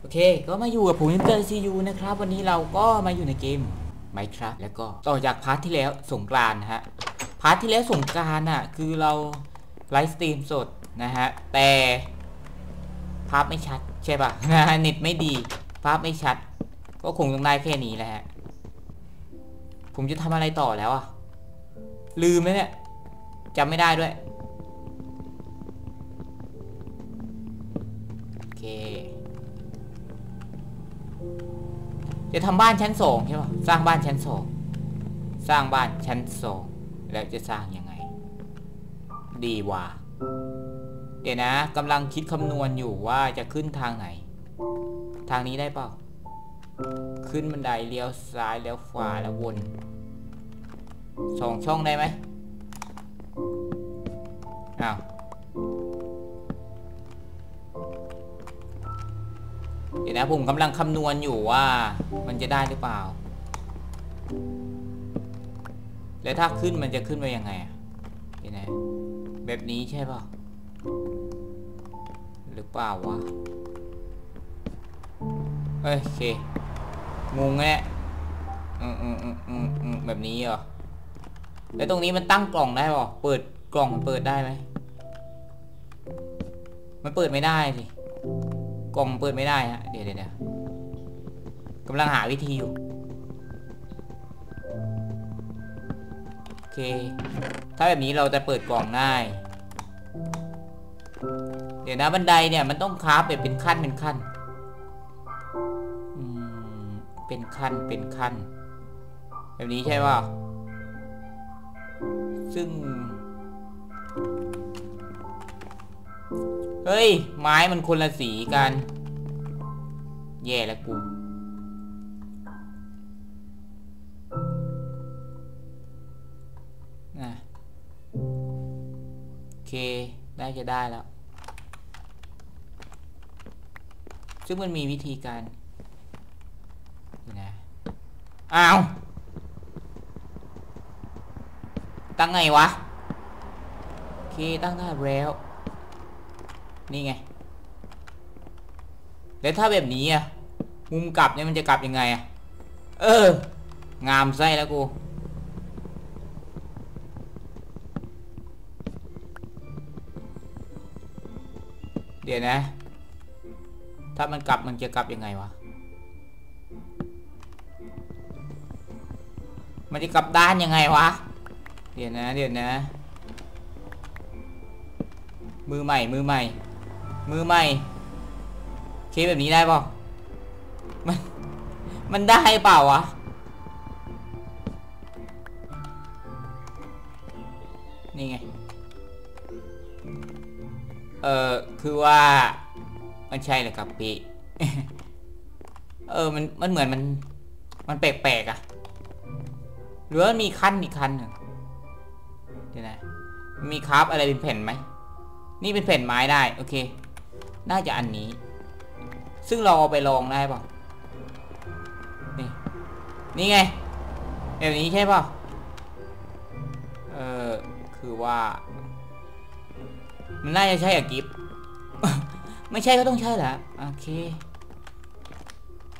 โอเคก็มาอยู่กับผมเตอร์ซียูนะครับวันนี้เราก็มาอยู่ในเกม Minecraft แล้วก็ต่อจากพาร์ทที่แล้วสงกรานต์นะฮะพาร์ทที่แล้วสงกรานต์น่ะคือเราไลฟ์สตรีมสดนะฮะแต่ภาพไม่ชัดใช่ป่ะเน็ตไม่ดีภาพไม่ชัดก็คงต้องได้แค่นี้แหละฮะผมจะทำอะไรต่อแล้วอ่ะลืมแล้วเนี่ยจำไม่ได้ด้วยโอเคจะทำบ้านชั้นสองใช่ป่ะสร้างบ้านชั้นสองสร้างบ้านชั้นสองแล้วจะสร้างยังไงดีว่าเดี๋ยวนะกำลังคิดคำนวณอยู่ว่าจะขึ้นทางไหนทางนี้ได้เปล่าขึ้นบันไดเลี้ยวซ้ายแล้วขวาแล้ววนสองช่องได้ไหมอ้าวเดี๋ยวนะผมกำลังคำนวณอยู่ว่ามันจะได้หรือเปล่าแล้วถ้าขึ้นมันจะขึ้นไปยังไงเดี๋ยวนะแบบนี้ใช่เปล่าหรือเปล่าวะโอเคงงแน่แบบนี้เหรอแล้วตรงนี้มันตั้งกล่องได้ป่ะเปิดกล่องเปิดได้ไหมมันเปิดไม่ได้สิกล่องเปิดไม่ได้ฮะเดี๋ยวกำลังหาวิธีอยู่โอเคถ้าแบบนี้เราจะเปิดกล่องได้เดี๋ยวนะบันไดเนี่ยมันต้องคราฟเป็นขั้นเป็นขั้นเป็นขั้นเป็นขั้นแบบนี้ใช่ป่ะซึ่งเฮ้ยไม้มันคนละสีกันแย่แล้วกูนะโอเคได้จะได้แล้วซึ่งมันมีวิธีการนะอ้าวตั้งไงวะโอเคตั้งได้แล้วนี่ไงแล้วถ้าแบบนี้อะมุมกลับเนี่ยมันจะกลับยังไงอะงามไส้แล้วกูเดี๋ยวนะถ้ามันกลับมันจะกลับยังไงวะมันจะกลับด้านยังไงวะเดี๋ยวนะมือใหม่เคแบบนี้ได้ป่ะมันได้เปล่าวะนี่ไงคือว่ามันใช่แหละครับพี่ มันเหมือนมันแปลกๆอะหรือว่ามีขั้นอีกขั้นหนึ่งเดี๋ยวนะมีคราฟอะไรเป็นแผ่นไหมนี่เป็นแผ่นไม้ได้โอเคน่าจะอันนี้ซึ่งเราเอาไปลองได้ป่ะนี่ไงแบบนี้ใช่ป่ะคือว่ามันน่าจะใช่อะกิฟ ไม่ใช่ก็ต้องใช่แหละโอเค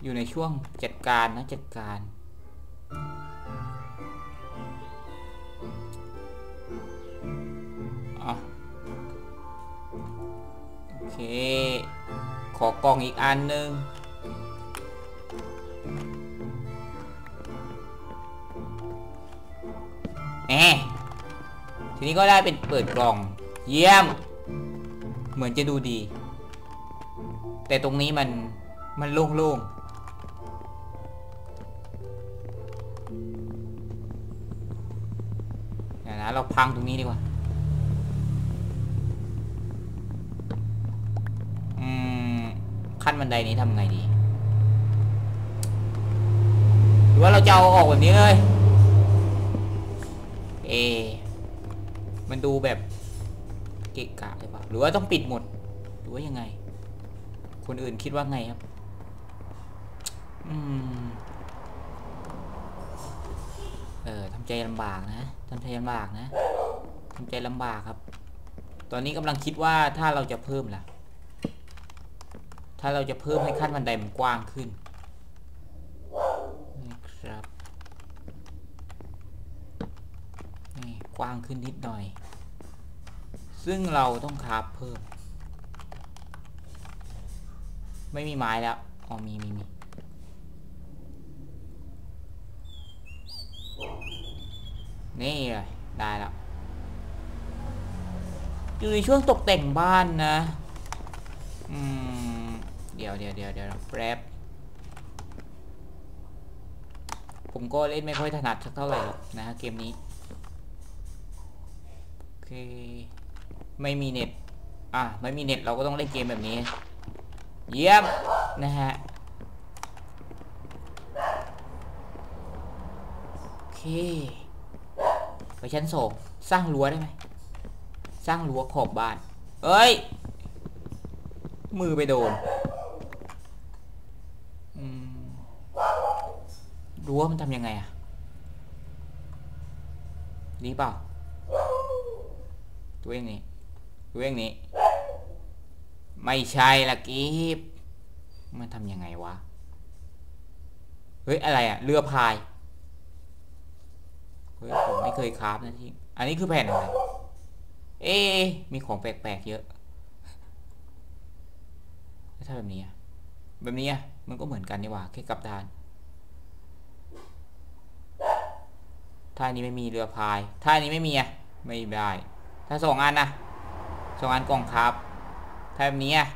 อยู่ในช่วงจัดการนะจัดการโอเคขอกล่องอีกอันหนึ่งทีนี้ก็ได้เป็นเปิดกล่องเยี่ยมเหมือนจะดูดีแต่ตรงนี้มันโล่งๆนะเราพังตรงนี้ดีกว่าขั้นบันไดนี้ทำไงดีหรือว่าเราจะเอาออกแบบนี้เลยมันดูแบบเกะกะเลยป่ะหรือว่าต้องปิดหมดหรือว่ายังไงคนอื่นคิดว่าไงครับทำใจลำบากนะทำใจลำบากครับตอนนี้กำลังคิดว่าถ้าเราจะเพิ่มล่ะ ถ้าเราจะเพิ่มให้ขั้นบันไดมันกว้างขึ้นนะครับนี่กว้างขึ้นนิดหน่อยซึ่งเราต้องคราฟเพิ่มไม่มีไม้แล้วอ๋อมีนี่เลยได้แล้วอยู่ในช่วงตกแต่งบ้านนะเดี๋ยวแป๊บผมก็เล่นไม่ค่อยถนัดสักเท่าไหร่นะเกมนี้โอเคไม่มีเน็ตไม่มีเน็ตเราก็ต้องเล่นเกมแบบนี้เยี่ยมนะฮะโอเคไปชั้นสองสร้างรั้วได้ไหมสร้างรั้วขอบบ้านเอ้ยมือไปโดนรั้วมันทำยังไงอ่ะนี่เปล่าตัวเองนี่ไม่ใช่ละกีบมันทำยังไงวะเฮ้ยอะไรอ่ะเรือพายเฮ้ยผมไม่เคยคราฟนะที่อันนี้คือแผ่นอะไรเอ๊ะมีของแปลกๆเยอะแล้วถ้าแบบนี้อ่ะมันก็เหมือนกันนี่หว่าแค่กับด้านถ้านี้ไม่มีเรือพายถ้านี้ไม่มีอ่ะไม่ได้ถ้าสองอันนะสองอันกล่องครับถ้าแบบนี้อ่ะ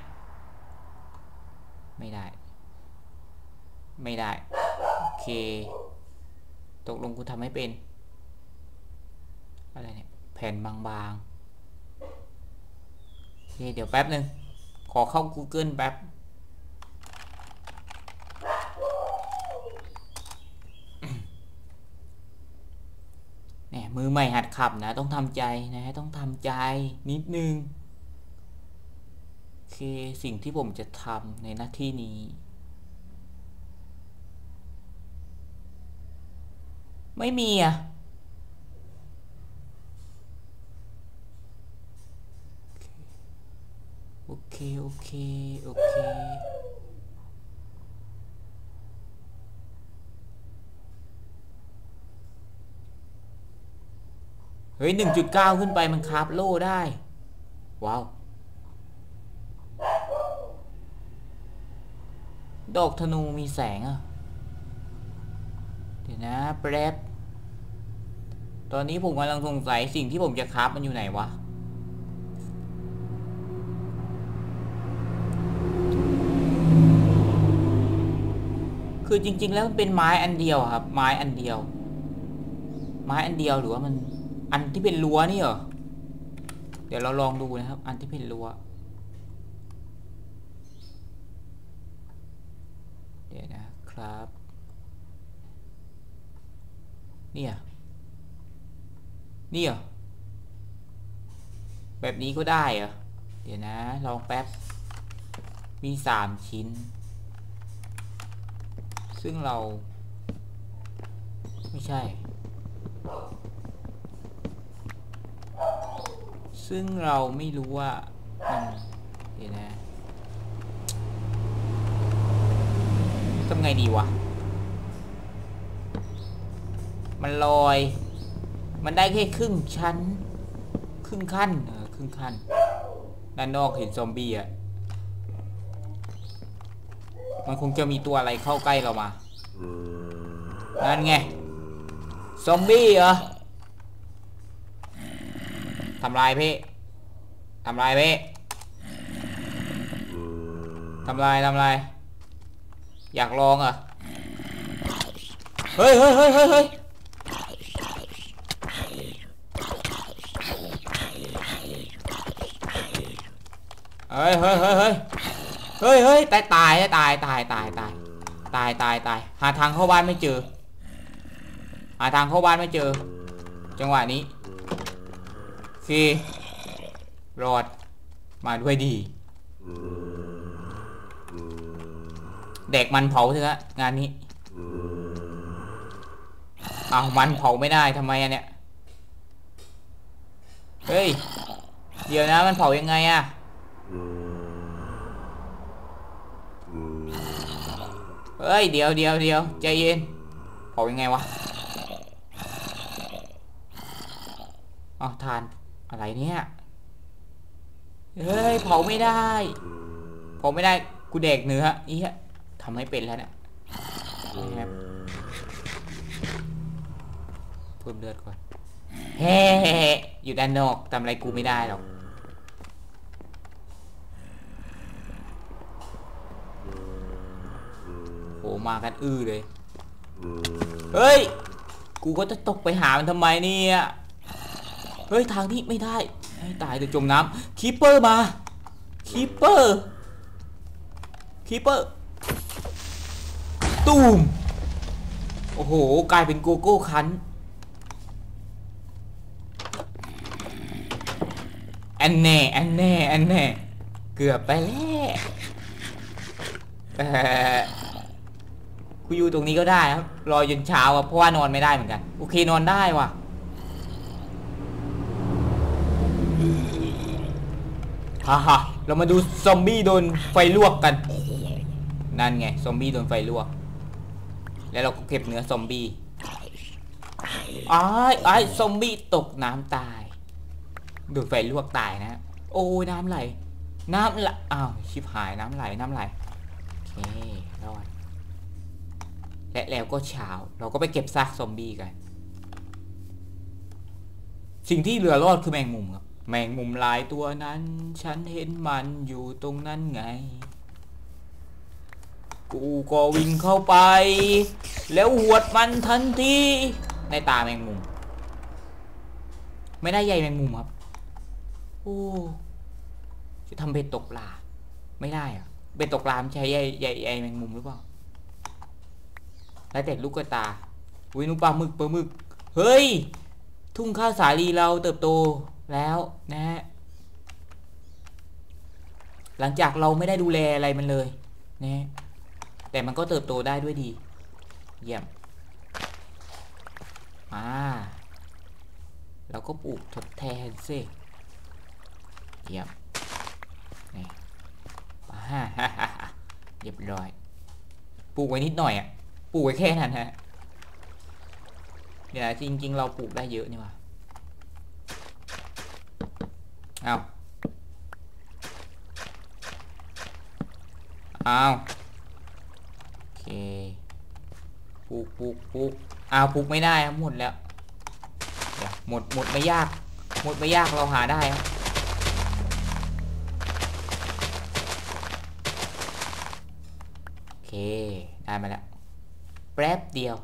ไม่ได้โอเคตกลงกูทำให้เป็นอะไรเนี่ยแผ่นบางๆเดี๋ยวแป๊บนึงขอเข้า Google แป๊บเนี่ยมือใหม่หัดขับนะต้องทำใจนะต้องทำใจนิดนึงโอเคสิ่งที่ผมจะทำในหน้าที่นี้ไม่มีอ่ะโอเคเฮ้ย 1.9 ขึ้นไปมันคราฟโล่ได้ว้าวดอกธนูมีแสงอ่ะเดี๋ยวนะแป๊บตอนนี้ผมกำลังสงสัยสิ่งที่ผมจะคราฟมันอยู่ไหนวะคือจริงๆแล้วมันเป็นไม้อันเดียวครับไม้อันเดียวหรือว่ามันอันที่เป็นรั้วนี่เหรอเดี๋ยวเราลองดูนะครับอันที่เป็นรั้วเดี๋ยวนะครับนี่เหรอแบบนี้ก็ได้เหรอเดี๋ยวนะลองแป๊บมี3ชิ้นซึ่งเราไม่ใช่ซึ่งเราไม่รู้ว่าเดี๋ยวนะทำไงดีวะมันลอยมันได้แค่ครึ่งชั้นครึ่งขั้นครึ่งขั้นด้านนอกเห็นซอมบี้อะมันคงจะมีตัวอะไรเข้าใกล้เรามานั่นไงซอมบี้เหรอทำลายพี่ทำลายอยากลองเหรอเฮ้ยเฮ้ยตายหาทางเข้าบ้านไม่เจอจังหวะนี้ซีรอดมาด้วยดีเด็กมันเผาเถอะงานนี้เอามันเผาไม่ได้ทำไมอะเนี่ยเฮ้ยเดี๋ยวนะมันเผายังไงอะ เฮ้ยเดี๋ยวใจเย็นเผายังไงวะอ๋อทานอะไรเนี่ยเฮ้ยเผาไม่ได้กูเด็กเนื้ออีฮะทำให้เป็นแล้วเนี่ยเพิ่มเลือดก่อนเฮ้อยู่ด้านนอกทำอะไรกูไม่ได้หรอกโหมากันอื้อเลยเฮ้ยกูก็จะตกไปหามันทำไมเนี่ยเฮ้ยทางนี้ไม่ได้ตายเดี๋ยวจมน้ำคีปเปอร์มาคีปเปอร์ตูมโอ้โหกลายเป็นโกโก้คันอันแน่เกือบไปแล้วกูอยู่ตรงนี้ก็ได้ครับรอจนเช้าเพราะว่านอนไม่ได้เหมือนกันโอเคนอนได้ว่ะฮ่าเรามาดูซอมบี้โดนไฟลวกกันนั่นไงซอมบี้โดนไฟลวกแล้วเราก็เก็บเนื้อซอมบี้ไอ้ซอมบี้ตกน้ำตายโดนไฟลวกตายนะโอ้ยน้ำไหลอ้าวชิบหายน้ำไหลโอเครอดและแล้วก็เช้าเราก็ไปเก็บซากซอมบี้กันสิ่งที่เหลือรอดคือแมงมุมครับแมงมุมหลายตัวนั้นฉันเห็นมันอยู่ตรงนั้นไงกูก็วิ่งเข้าไปแล้วหวดมันทันทีในตาแมงมุมไม่ได้ใยแมงมุมครับโอ้จะทำเบ็ดตกปลาไม่ได้อะเบ็ดตกปลาใช้ใยแมงมุมหรือเปล่าแล้วแต่ลูกตาอุ้ยนุ่มปลาหมึกเฮ้ยทุ่งข้าวสาลีเราเติบโตแล้วนะฮะหลังจากเราไม่ได้ดูแลอะไรมันเลยนะแต่มันก็เติบโตได้ด้วยดีเยี่ยมเราก็ปลูกทดแทนสิเยี่ยมนี่เรียบร้อยปลูกไว้นิดหน่อยอ่ะปลูกไว้แค่นั้นฮะเดี๋ยวจริงๆเราปลูกได้เยอะนี่วะเอาโอเคปลูกปลูกไม่ได้ครับหมดแล้วเดี๋ยวหมดไม่ยากเราหาได้ครับโอเคได้มาแล้วแป๊บเดียว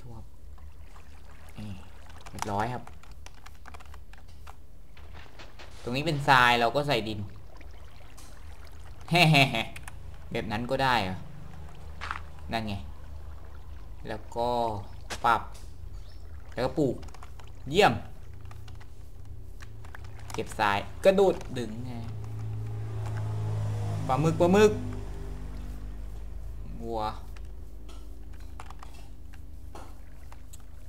ชอบเรียบร้อยครับตรงนี้เป็นทรายเราก็ใส่ดินแฮ่แบบนั้นก็ได้เหรอนั่นไงแล้วก็ปรับแล้วก็ปลูกเยี่ยมเก็บทรายกระโดดดึงไงปลาหมึกวัว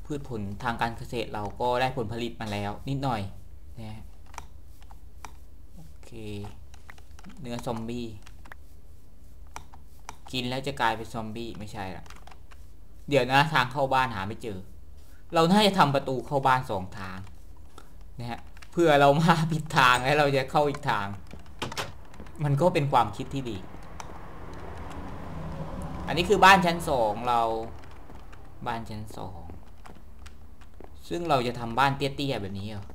พืชผลทางการเกษตรเราก็ได้ผลผลิตมาแล้วนิดหน่อยนะเนื้อซอมบี้กินแล้วจะกลายเป็นซอมบี้ไม่ใช่ละเดี๋ยวนะทางเข้าบ้านหาไม่เจอเราน่าจะทำประตูเข้าบ้านสองทางนะฮะเพื่อเรามาผิดทางแล้วเราจะเข้าอีกทางมันก็เป็นความคิดที่ดีอันนี้คือบ้านชั้นสองเราบ้านชั้นสองซึ่งเราจะทำบ้านเตี้ยๆแบบนี้เหรอ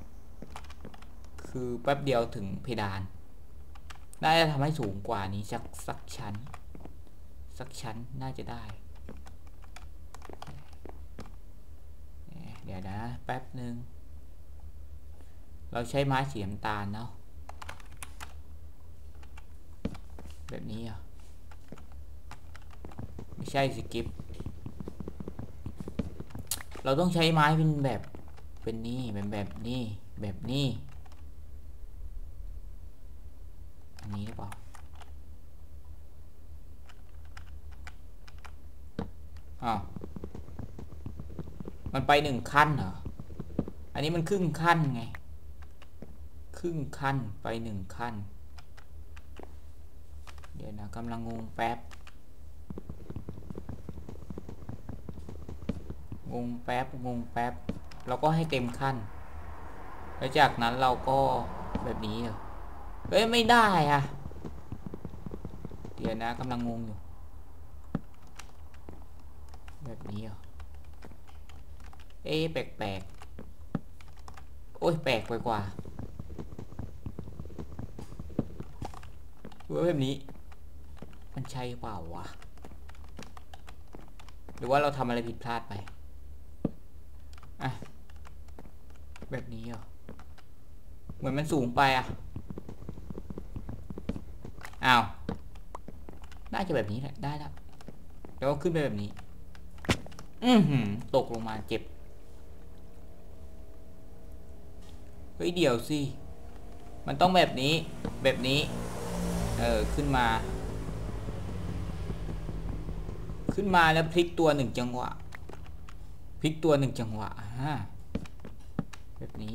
คือแป๊บเดียวถึงเพดานน่าจะทำให้สูงกว่านี้สักชั้นน่าจะได้เดี๋ยวนะแป๊บหนึ่งเราใช้ไม้สีน้ำตาลเนาะแบบนี้อ่ะไม่ใช่สิกิฟเราต้องใช้ไม้เป็นแบบนี้แบบนี้นี้หรือเปล่ามันไปหนึ่งขั้นเหรออันนี้มันครึ่งขั้นไงครึ่งขั้นไปหนึ่งขั้นเดี๋ยว นะกำลังงงแป๊บงงแป๊บเราก็ให้เต็มขั้นแล้วจากนั้นเราก็แบบนี้เฮ้ยไม่ได้อะเดี๋ยวนะกำลังงงอยู่แบบนี้เอ๊ะแปลกๆโอ้ยแปลกกว่าแบบนี้มันใช่เปล่าวะหรือว่าเราทำอะไรผิดพลาดไปอ่ะแบบนี้เหมือนมันสูงไปอ่ะอ้าวน่าจะแบบนี้แหละได้แล้วแล้วขึ้นไปแบบนี้ตกลงมาเจ็บเฮ้ยเดี๋ยวสิมันต้องแบบนี้ขึ้นมาแล้วพลิกตัว1จังหวะแบบนี้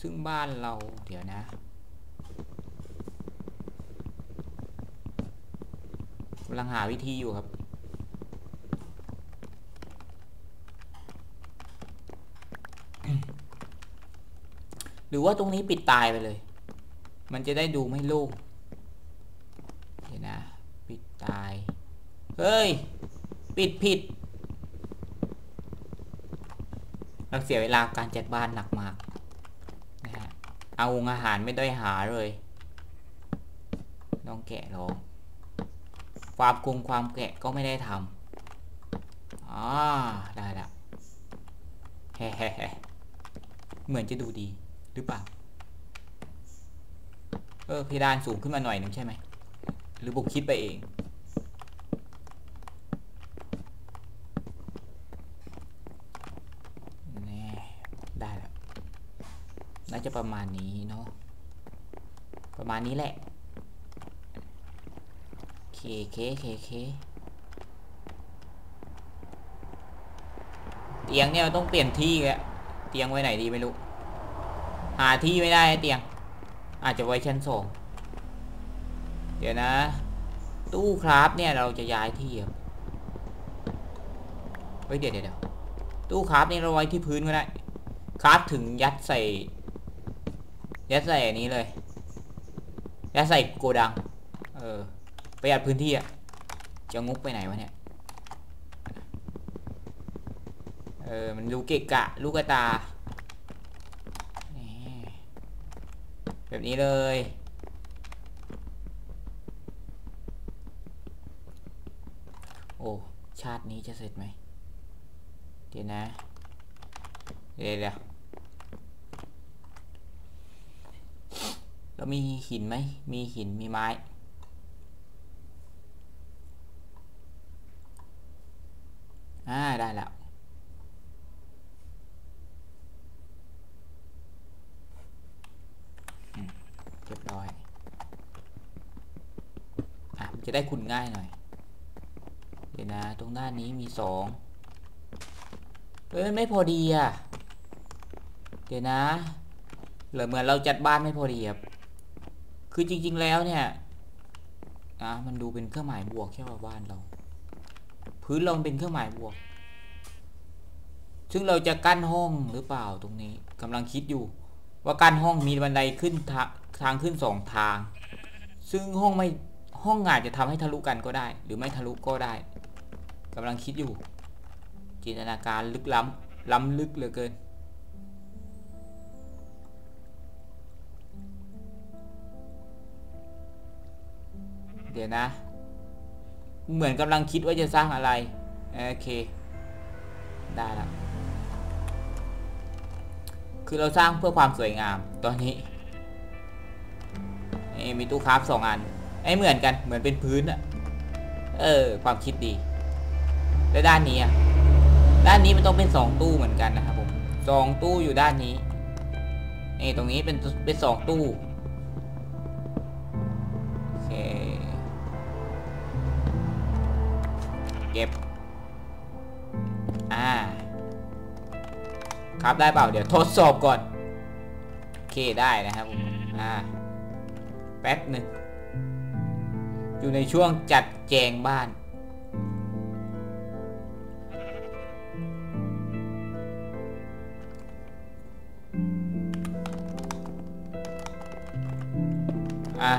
ซึ่งบ้านเราเดี๋ยวนะกำลังหาวิธีอยู่ครับหรือว่าตรงนี้ปิดตายไปเลยมันจะได้ดูไม่โล่งเดี๋ยวนะปิดตายเฮ้ยปิดผิดเราเสียเวลาการจัดบ้านหนักมากนะฮะเอาอาหารไม่ได้หาเลยน้องแกะลองความกรุงความแกะก็ไม่ได้ทำได้ละเฮ้เหมือนจะดูดีหรือเปล่าเพดานสูงขึ้นมาหน่อยหนึ่งใช่ไหมหรือบุกคิดไปเองนี่ได้แล้วน่าจะประมาณนี้เนาะประมาณนี้แหละเคเตียงเนี่ยต้องเปลี่ยนที่แล้วเตียงไว้ไหนดีไม่รู้หาที่ไม่ได้เตียงอาจจะไว้ชั้น2เดี๋ยวนะตู้คราฟเนี่ยเราจะย้ายที่ครับเฮ้ยเดี๋ยวตู้คราฟนี่เราไว้ที่พื้นก็ได้คราฟถึงยัดใส่อันนี้เลยยัดใส่โกดังประหยัดพื้นที่อ่ะจะงุกไปไหนวะเนี่ยมันดูเกะกะลูกตาแบบนี้เลยโอ้ชาตินี้จะเสร็จไหมเดี๋ยวนะเดี๋ยวเรามีหินไหมมีหินมีไม้ได้แล้วเรียบร้อยจะได้ขุดง่ายหน่อยเดี๋ยวนะตรงด้านนี้มี2ไม่พอดีเดี๋ยวนะเหมือนเราจัดบ้านไม่พอดีครับคือจริงๆแล้วเนี่ยมันดูเป็นเครื่องหมายบวกแค่ว่าบ้านเราพื้นเราเป็นเครื่องหมายบวกซึ่งเราจะกั้นห้องหรือเปล่าตรงนี้กำลังคิดอยู่ว่ากั้นห้องมีบันไดขึ้นทางขึ้น2ทางซึ่งห้องอาจจะทำให้ทะลุกันก็ได้หรือไม่ทะลุก็ได้กำลังคิดอยู่จินตนาการลึกล้ำลึกเหลือเกินเดี๋ยวนะเหมือนกำลังคิดว่าจะสร้างอะไรโอเคได้แล้วคือเราสร้างเพื่อความสวยงามตอนนี้มีตู้คราฟ2อันเหมือนกันเหมือนเป็นพื้นความคิดดีและด้านนี้มันต้องเป็น2ตู้เหมือนกันนะครับผม2ตู้อยู่ด้านนี้ตรงนี้เป็น2ตู้โอเคเก็บครับได้เปล่าเดี๋ยวทดสอบก่อนโอเคได้นะครับผม แป๊บหนึ่งอยู่ในช่วงจัดแจงบ้าน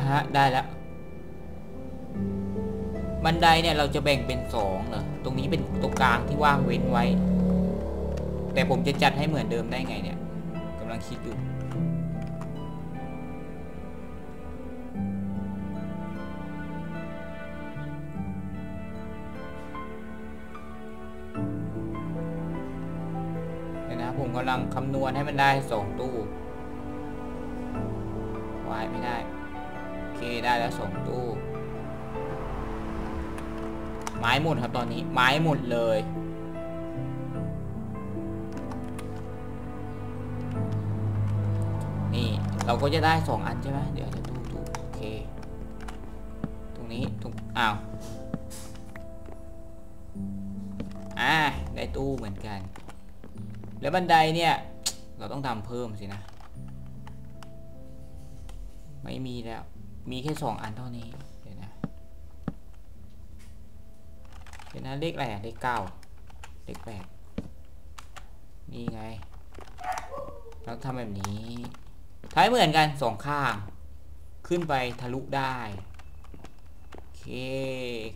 ฮะได้แล้วบันไดเนี่ยเราจะแบ่งเป็น2เหรอตรงนี้เป็นตรงกลางที่ว่างเว้นไว้แต่ผมจะจัดให้เหมือนเดิมได้ไงเนี่ยกำลังคิดอยู่นะผมกำลังคำนวณให้มันได้2ตู้ไว้ไม่ได้โอเคได้แล้ว2ตู้ไม้หมดครับตอนนี้ไม้หมดเลยนี่เราก็จะได้2อันใช่ไหมเดี๋ยวจะดูโอเคตรงนี้ตรงอ้าวได้ตู้เหมือนกันแล้วบันไดเนี่ยเราต้องทำเพิ่มสินะไม่มีแล้วมีแค่2อันเท่านี้เป็นเลขอะไรเลข9เลข8นี่ไงแล้วทำแบบนี้ท้ายเหมือนกัน2ข้างขึ้นไปทะลุได้โอเค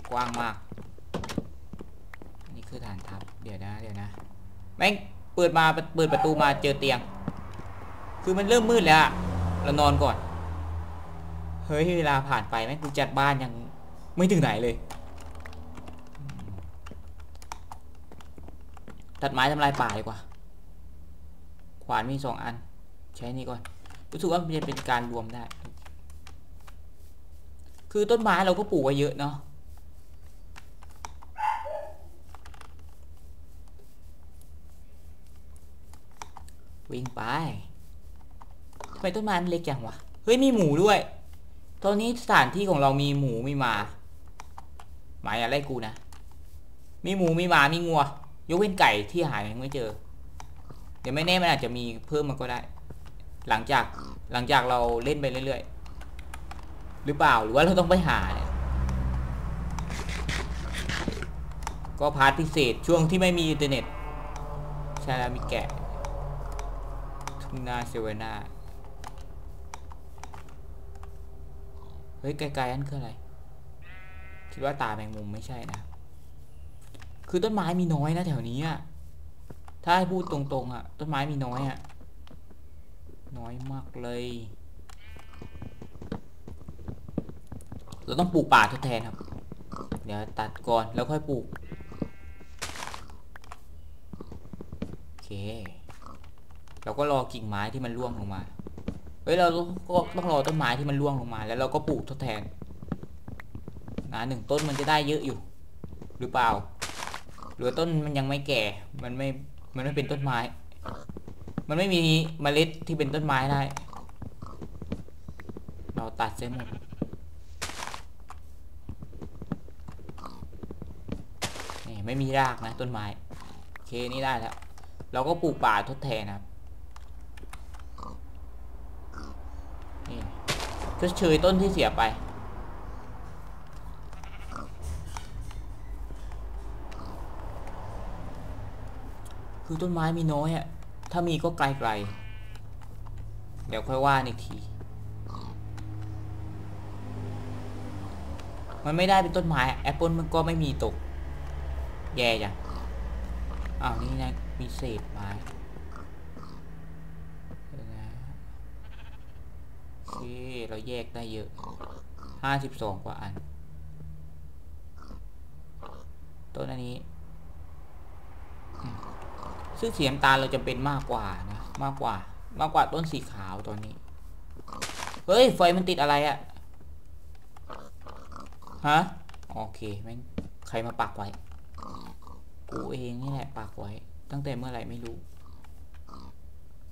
กว้างมากนี่คือฐานทัพเดี๋ยวนะแม่งเปิดประตูมาเจอเตียงคือมันเริ่มมืดแล้วเรานอนก่อนเฮ้ยเวลาผ่านไปแม่งกูจัดบ้านยังไม่ถึงไหนเลยตัดไม้ทำลายป่าดีกว่าขวานมี2อันใช้นี่ก่อนรู้สึกว่ามันจะเป็นการรวมได้คือต้นไม้เราก็ปลูกไว้เยอะเนาะวิ่งไปทำไมต้นไม้มันเล็กจังวะเฮ้ยมีหมูด้วยตอนนี้สถานที่ของเรามีหมูมีหมาหมาอะไรกูนะมีหมูมีหมามีงัวยกเว้นไก่ที่หายยังไม่เจอเดี๋ยวไม่แน่มันอาจจะมีเพิ่มมันก็ได้หลังจากเราเล่นไปเรื่อยๆหรือเปล่าหรือว่าเราต้องไปหาเนี่ยก็พาร์ทพิเศษช่วงที่ไม่มีอินเทอร์เน็ตใช่แล้วมีแกะทุ่งนาเซเวน่าเฮ้ยไกลๆนั่นคืออะไรคิดว่าตาแมงมุมไม่ใช่นะคือต้นไม้มีน้อยนะแถวนี้อ่ะถ้าให้พูดตรงๆอ่ะต้นไม้มีน้อยอ่ะน้อยมากเลยเราต้องปลูกป่าทดแทนครับเดี๋ยวตัดก่อนแล้วค่อยปลูกโอเคเราก็รอกิ่งไม้ที่มันร่วงลงมาเฮ้ยเราก็ต้องรอต้นไม้ที่มันร่วงลงมาแล้วเราก็ปลูกทดแทนนะหนึ่งต้นมันจะได้เยอะอยู่หรือเปล่าหรือต้นมันยังไม่แก่มันไม่เป็นต้นไม้มันไม่มีเมล็ดที่เป็นต้นไม้ได้เราตัดเสียหมดนี่ไม่มีรากนะต้นไม้โอเคนี่ได้แล้วเราก็ปลูกป่าทดแทนนะครับนี่ชดเชยต้นที่เสียไปคือต้นไม้มีน้อยอ่ะถ้ามีก็ไกลๆเดี๋ยวค่อยว่าอีกทีมันไม่ได้เป็นต้นไม้แอปเปิลมันก็ไม่มีตกแย่จ้ะอ้าวนี่นะมีเศษไม้โอเคเราแยกได้เยอะ52กว่าอันต้นอันนี้ซึ่งสีน้ำตาลเราจะเป็นมากกว่านะมากกว่าต้นสีขาวตอนนี้เฮ้ยไฟมันติดอะไรอะฮะโอเคแม่งใครมาปักไว้กูเองนี่แหละปักไว้ตั้งแต่เมื่อไหร่ไม่รู้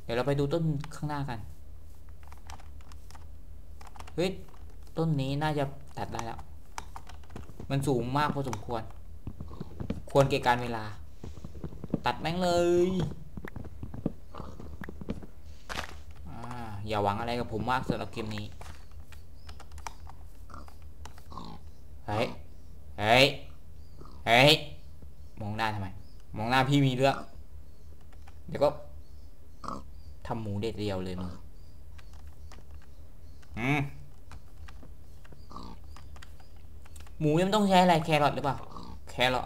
เดี๋ยวเราไปดูต้นข้างหน้ากันเฮ้ยต้นนี้น่าจะตัดได้แล้วมันสูงมากพอสมควรควรแก่การเวลาตัดแม่งเลยอย่าหวังอะไรกับผมมากสำหรับเกมนี้ เฮ้ยเฮ้ยเฮ้ยมองหน้าทำไมมองหน้าพี่มีเรื่องเดี๋ยวก็ทำหมูเด็ดเดียวเลยมึงหมูยังต้องใช้อะไรแครอทหรือเปล่าแคร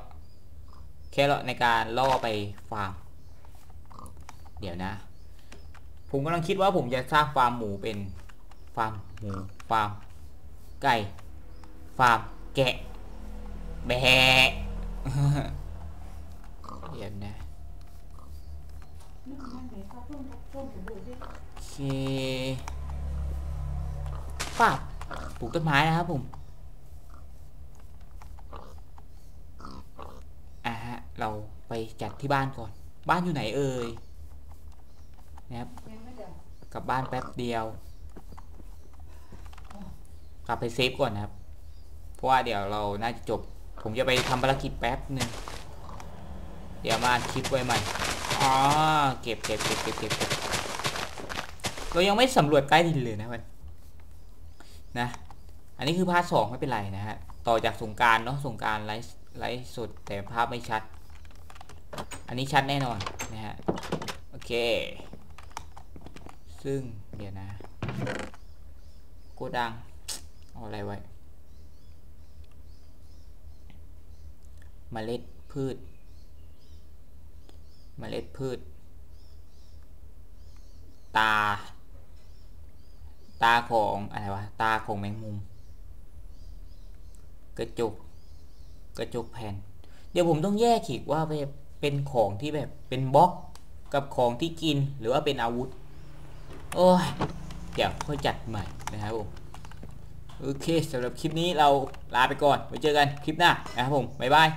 อทในการล่อไปฟาร์มเดี๋ยวนะผมกำลังคิดว่าผมจะสร้างฟาร์มหมูเป็นฟาร์มหมูฟาร์มไก่ฟาร์มแกะแบะเดี๋ยวนะโอเคฟาร์มปลูกต้นไม้นะครับผมเราไปจัดที่บ้านก่อนบ้านอยู่ไหนเอ่ยนะครับกลับบ้านแป๊บเดียวกลับไปเซฟก่อนนะครับเพราะว่าเดี๋ยวเราน่าจะจบผมจะไปทำภารกิจแป๊บนึงเดี๋ยวมาคลิปไว้ใหม่อ๋อเก็บเรายังไม่สำรวจใต้ดินเลยนะมันนะอันนี้คือพาร์ทสองไม่เป็นไรนะฮะต่อจากสงกรานต์เนาะสงกรานต์ไลฟ์สดแต่ภาพไม่ชัดอันนี้ชัดแน่นอนนะฮะโอเคซึ่งเดี๋ยวนะโกดังเอาอะไรไว้เมล็ดพืชตาของอะไรวะตาของแมงมุมกระจกแผ่นเดี๋ยวผมต้องแยกขีดว่าเป็นของที่แบบเป็นบล็อกกับของที่กินหรือว่าเป็นอาวุธโอ้ยเดี๋ยวค่อยจัดใหม่นะครับผมโอเคสำหรับคลิปนี้เราลาไปก่อนไว้เจอกันคลิปหน้านะครับผมบ๊ายบาย